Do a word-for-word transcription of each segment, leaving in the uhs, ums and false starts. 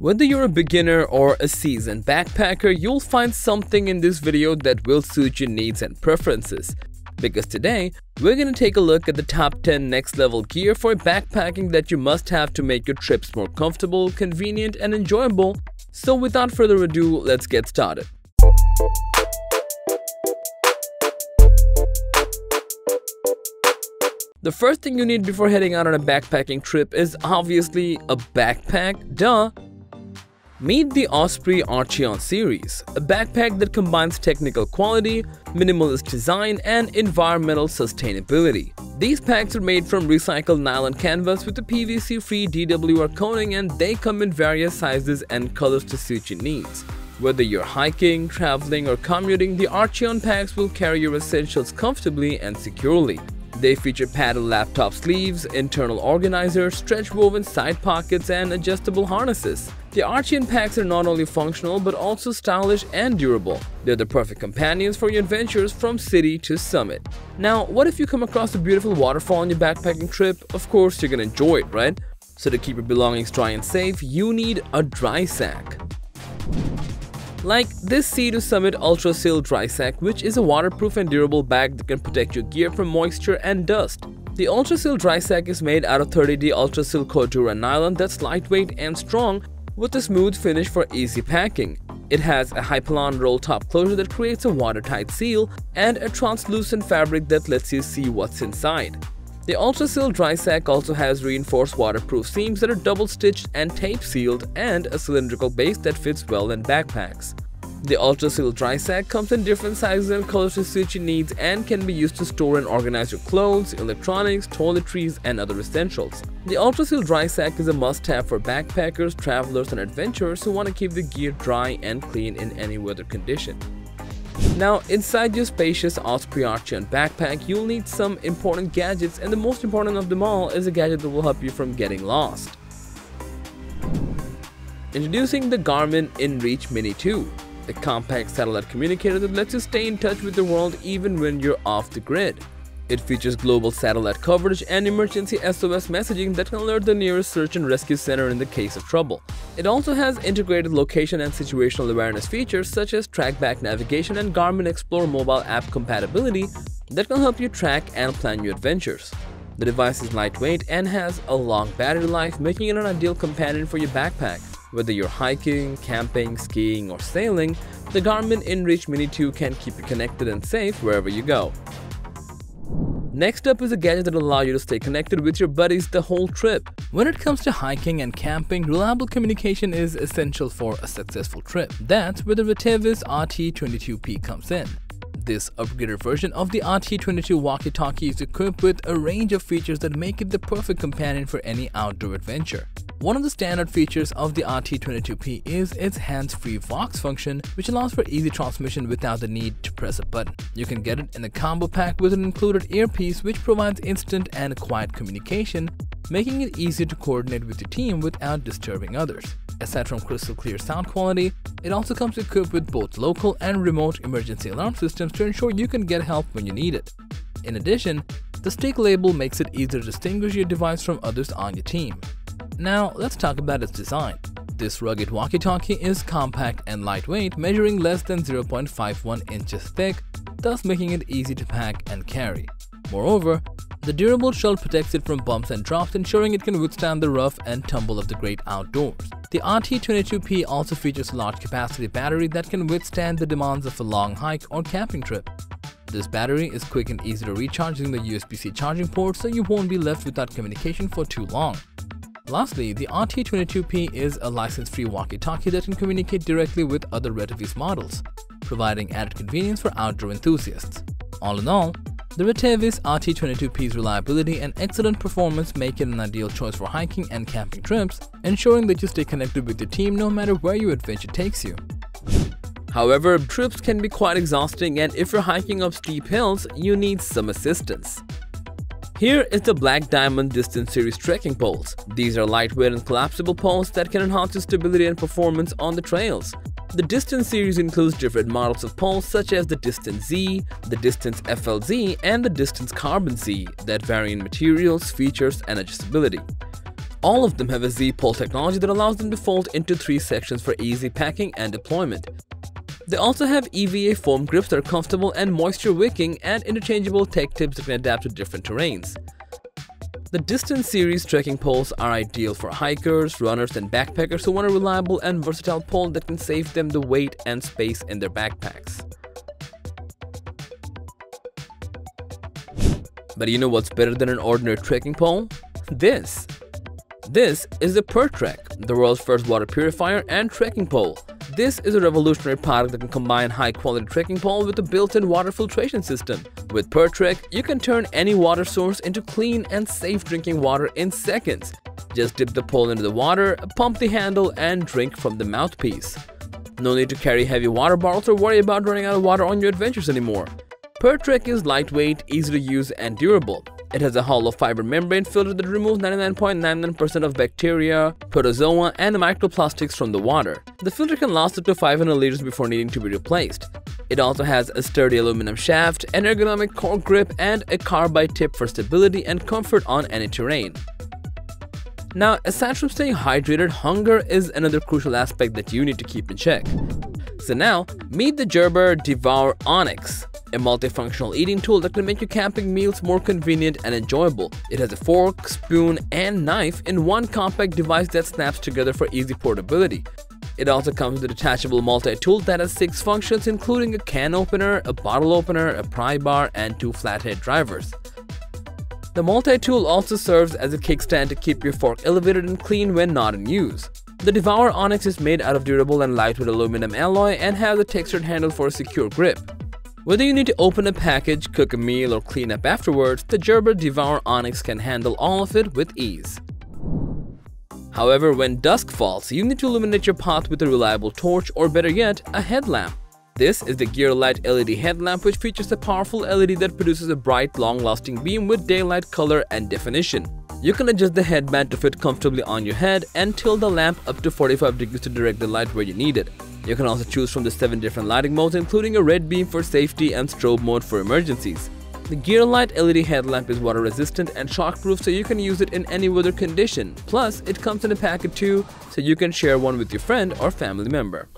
Whether you're a beginner or a seasoned backpacker, you'll find something in this video that will suit your needs and preferences. Because today, we're gonna take a look at the top ten next level gear for backpacking that you must have to make your trips more comfortable, convenient and enjoyable. So without further ado, let's get started. The first thing you need before heading out on a backpacking trip is obviously a backpack, duh! Meet the Osprey Archeon series, a backpack that combines technical quality, minimalist design and environmental sustainability. These packs are made from recycled nylon canvas with a P V C-free D W R coating, and they come in various sizes and colors to suit your needs. Whether you're hiking, traveling or commuting, the Archeon packs will carry your essentials comfortably and securely. They feature padded laptop sleeves, internal organizers, stretch woven side pockets and adjustable harnesses. The Archeon packs are not only functional but also stylish and durable. They're the perfect companions for your adventures from city to summit. Now, what if you come across a beautiful waterfall on your backpacking trip? Of course, you're gonna enjoy it, right? So to keep your belongings dry and safe, you need a dry sack. Like this Sea to Summit Ultra-Sil Dry Sack, which is a waterproof and durable bag that can protect your gear from moisture and dust. The Ultra-Sil Dry Sack is made out of thirty D Ultra-Sil Cordura nylon that's lightweight and strong, with a smooth finish for easy packing. It has a Hypalon roll top closure that creates a watertight seal and a translucent fabric that lets you see what's inside. The Ultra-Sil Dry Sack also has reinforced waterproof seams that are double-stitched and tape-sealed, and a cylindrical base that fits well in backpacks. The Ultra-Sil Dry Sack comes in different sizes and colors to suit your needs and can be used to store and organize your clothes, electronics, toiletries, and other essentials. The Ultra-Sil Dry Sack is a must-have for backpackers, travelers, and adventurers who want to keep the gear dry and clean in any weather condition. Now, inside your spacious Osprey Archeon backpack, you'll need some important gadgets, and the most important of them all is a gadget that will help you from getting lost. Introducing the Garmin InReach Mini two, the compact satellite communicator that lets you stay in touch with the world even when you're off the grid. It features global satellite coverage and emergency S O S messaging that can alert the nearest search and rescue center in the case of trouble. It also has integrated location and situational awareness features such as trackback navigation and Garmin Explore mobile app compatibility that can help you track and plan your adventures. The device is lightweight and has a long battery life, making it an ideal companion for your backpack. Whether you're hiking, camping, skiing, or sailing, the Garmin InReach Mini two can keep you connected and safe wherever you go. Next up is a gadget that will allow you to stay connected with your buddies the whole trip. When it comes to hiking and camping, reliable communication is essential for a successful trip. That's where the Retevis R T twenty-two P comes in. This upgraded version of the R T twenty-two walkie-talkie is equipped with a range of features that make it the perfect companion for any outdoor adventure. One of the standout features of the R T twenty-two P is its hands-free Vox function, which allows for easy transmission without the need to press a button. You can get it in a combo pack with an included earpiece, which provides instant and quiet communication, making it easier to coordinate with your team without disturbing others. Aside from crystal clear sound quality, it also comes equipped with both local and remote emergency alarm systems to ensure you can get help when you need it. In addition, the stick label makes it easier to distinguish your device from others on your team. Now, let's talk about its design. This rugged walkie-talkie is compact and lightweight, measuring less than zero point five one inches thick, thus making it easy to pack and carry. Moreover, the durable shell protects it from bumps and drops, ensuring it can withstand the rough and tumble of the great outdoors. The R T twenty-two P also features a large-capacity battery that can withstand the demands of a long hike or camping trip. This battery is quick and easy to recharge using the U S B C charging port, so you won't be left without communication for too long. Lastly, the R T twenty-two P is a license-free walkie-talkie that can communicate directly with other Retevis models, providing added convenience for outdoor enthusiasts. All in all, the Retevis R T twenty-two P's reliability and excellent performance make it an ideal choice for hiking and camping trips, ensuring that you stay connected with your team no matter where your adventure takes you. However, trips can be quite exhausting, and if you're hiking up steep hills, you need some assistance. Here is the Black Diamond Distance Series Trekking Poles. These are lightweight and collapsible poles that can enhance your stability and performance on the trails. The Distance Series includes different models of poles such as the Distance Z, the Distance F L Z, and the Distance Carbon Z that vary in materials, features, and adjustability. All of them have a Z-pole technology that allows them to fold into three sections for easy packing and deployment. They also have E V A foam grips that are comfortable and moisture wicking, and interchangeable tech tips that can adapt to different terrains. The Distance Series trekking poles are ideal for hikers, runners, and backpackers who want a reliable and versatile pole that can save them the weight and space in their backpacks. But you know what's better than an ordinary trekking pole? This! This is the PURTREK, the world's first water purifier and trekking pole. This is a revolutionary product that can combine high-quality trekking pole with a built-in water filtration system. With PURTREK, you can turn any water source into clean and safe drinking water in seconds. Just dip the pole into the water, pump the handle, and drink from the mouthpiece. No need to carry heavy water bottles or worry about running out of water on your adventures anymore. PURTREK is lightweight, easy to use, and durable. It has a hollow fiber membrane filter that removes ninety-nine point nine nine percent of bacteria, protozoa, and microplastics from the water. The filter can last up to five hundred liters before needing to be replaced. It also has a sturdy aluminum shaft, an ergonomic core grip, and a carbide tip for stability and comfort on any terrain. Now, aside from staying hydrated, hunger is another crucial aspect that you need to keep in check. So now, meet the Gerber Devour Onyx, a multifunctional eating tool that can make your camping meals more convenient and enjoyable. It has a fork, spoon, and knife in one compact device that snaps together for easy portability. It also comes with a detachable multi-tool that has six functions, including a can opener, a bottle opener, a pry bar, and two flathead drivers. The multi-tool also serves as a kickstand to keep your fork elevated and clean when not in use. The Devour Onyx is made out of durable and lightweight aluminum alloy and has a textured handle for a secure grip. Whether you need to open a package, cook a meal, or clean up afterwards, the Gerber Devour Onyx can handle all of it with ease. However, when dusk falls, you need to illuminate your path with a reliable torch, or better yet, a headlamp. This is the GearLight L E D Head Lamp, which features a powerful L E D that produces a bright, long-lasting beam with daylight color and definition. You can adjust the headband to fit comfortably on your head and tilt the lamp up to forty-five degrees to direct the light where you need it. You can also choose from the seven different lighting modes, including a red beam for safety and strobe mode for emergencies. The GearLight L E D headlamp is water resistant and shockproof, so you can use it in any weather condition. Plus, it comes in a packet too, so you can share one with your friend or family member.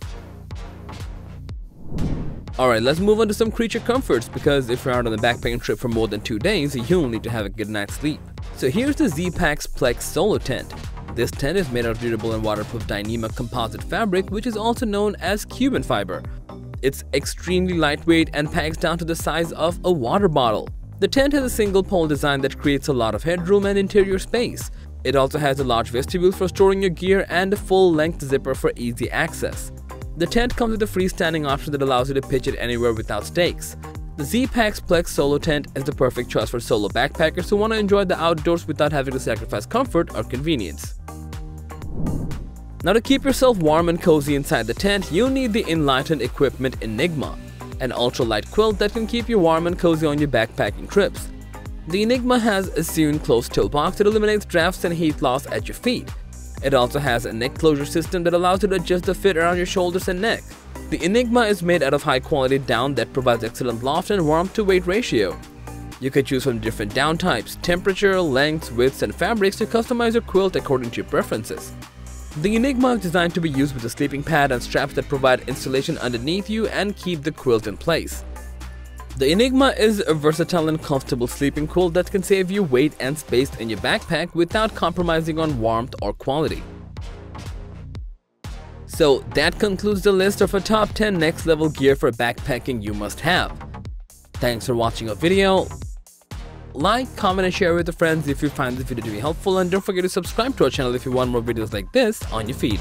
Alright, let's move on to some creature comforts, because if you're out on a backpacking trip for more than two days, you'll need to have a good night's sleep. So here's the Zpacks Plex Solo Tent. This tent is made of durable and waterproof Dyneema composite fabric, which is also known as Cuban fiber. It's extremely lightweight and packs down to the size of a water bottle. The tent has a single pole design that creates a lot of headroom and interior space. It also has a large vestibule for storing your gear and a full-length zipper for easy access. The tent comes with a freestanding option that allows you to pitch it anywhere without stakes. The Zpacks Plex Solo Tent is the perfect choice for solo backpackers who want to enjoy the outdoors without having to sacrifice comfort or convenience. Now, to keep yourself warm and cozy inside the tent, you'll need the Enlightened Equipment Enigma, an ultralight quilt that can keep you warm and cozy on your backpacking trips. The Enigma has a sewn closed-toe box that eliminates drafts and heat loss at your feet. It also has a neck closure system that allows you to adjust the fit around your shoulders and neck. The Enigma is made out of high-quality down that provides excellent loft and warmth-to-weight ratio. You can choose from different down types, temperature, lengths, widths, and fabrics to customize your quilt according to your preferences. The Enigma is designed to be used with a sleeping pad and straps that provide installation underneath you and keep the quilt in place. The Enigma is a versatile and comfortable sleeping quilt that can save you weight and space in your backpack without compromising on warmth or quality. So that concludes the list of our top ten next level gear for backpacking you must have. Thanks for watching our video. Like, comment, and share with your friends if you find this video to be helpful, and don't forget to subscribe to our channel if you want more videos like this on your feed.